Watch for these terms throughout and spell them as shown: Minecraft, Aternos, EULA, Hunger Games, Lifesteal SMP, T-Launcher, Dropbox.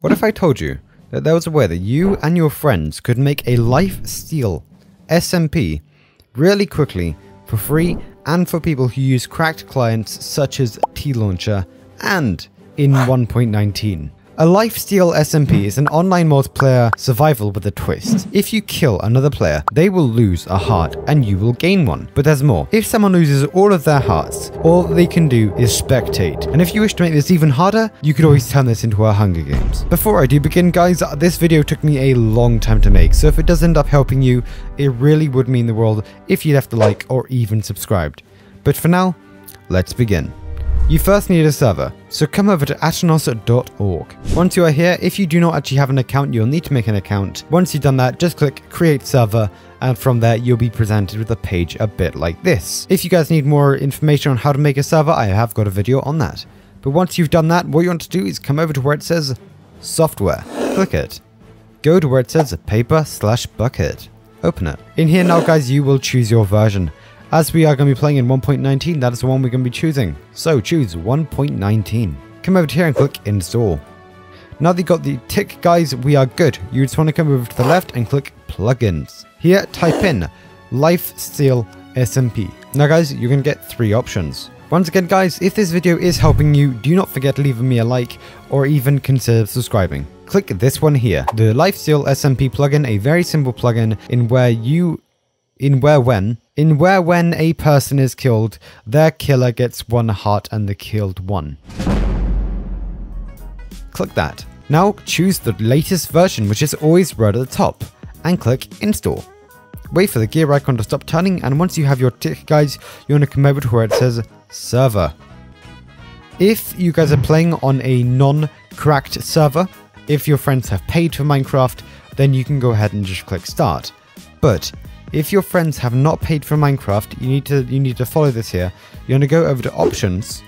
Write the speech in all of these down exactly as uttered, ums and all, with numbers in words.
What if I told you that there was a way that you and your friends could make a Lifesteal S M P really quickly for free and for people who use cracked clients such as T-Launcher and in one point nineteen. A Lifesteal S M P is an online multiplayer survival with a twist. If you kill another player, they will lose a heart and you will gain one. But there's more. If someone loses all of their hearts, all they can do is spectate. And if you wish to make this even harder, you could always turn this into a Hunger Games. Before I do begin, guys, this video took me a long time to make. So if it does end up helping you, it really would mean the world if you left a like or even subscribed. But for now, let's begin. You first need a server, so come over to aternos dot org. Once you are here, if you do not actually have an account, you'll need to make an account. Once you've done that, just click create server, and from there you'll be presented with a page a bit like this. If you guys need more information on how to make a server, I have got a video on that. But once you've done that, what you want to do is come over to where it says software. Click it. Go to where it says paper slash bucket. Open it. In here now, guys, you will choose your version. As we are going to be playing in one point nineteen, that is the one we're going to be choosing. So choose one point nineteen. Come over to here and click install. Now that you've got the tick, guys, we are good. You just want to come over to the left and click plugins. Here, type in Lifesteal S M P. Now, guys, you're going to get three options. Once again, guys, if this video is helping you, do not forget to leave me a like or even consider subscribing. Click this one here, the Lifesteal S M P plugin, a very simple plugin in where you... In where when in where when a person is killed, their killer gets one heart and the killed one. Click that. Now choose the latest version, which is always right at the top, and click install. Wait for the gear icon to stop turning, and once you have your tick, guys, you want to come over to where it says server. If you guys are playing on a non-cracked server, if your friends have paid for Minecraft, then you can go ahead and just click start. But if your friends have not paid for Minecraft, you need to you need to follow this here. You want to go over to options,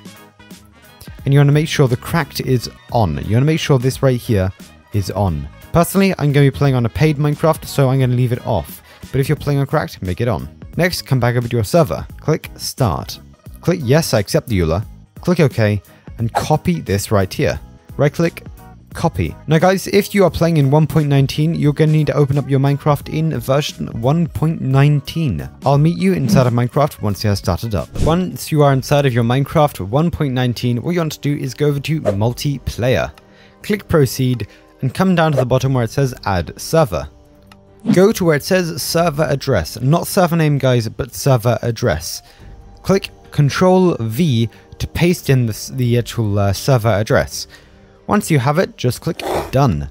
and you want to make sure the cracked is on. You want to make sure this right here is on. Personally, I'm going to be playing on a paid Minecraft, so I'm going to leave it off. But if you're playing on cracked, make it on. Next, come back over to your server. Click Start. Click Yes, I accept the E U L A. Click OK, and copy this right here. Right click. Copy. Now guys, if you are playing in one point nineteen, you're going to need to open up your Minecraft in version one point nineteen. I'll meet you inside of Minecraft once you have started up. Once you are inside of your Minecraft one point nineteen, what you want to do is go over to multiplayer. Click proceed and come down to the bottom where it says add server. Go to where it says server address, not server name guys, but server address. Click control V to paste in the, the actual uh, server address. Once you have it, just click done.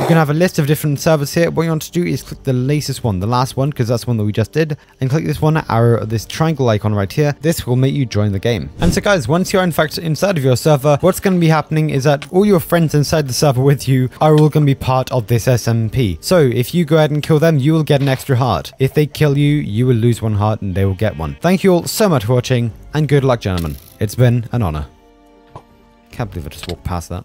You can have a list of different servers here. What you want to do is click the latest one, the last one, because that's the one that we just did, and click this one arrow, this triangle icon right here. This will make you join the game. And so guys, once you're in fact inside of your server, what's going to be happening is that all your friends inside the server with you are all going to be part of this S M P. So if you go ahead and kill them, you will get an extra heart. If they kill you, you will lose one heart and they will get one. Thank you all so much for watching, and good luck, gentlemen. It's been an honor. Can't believe I just walked past that.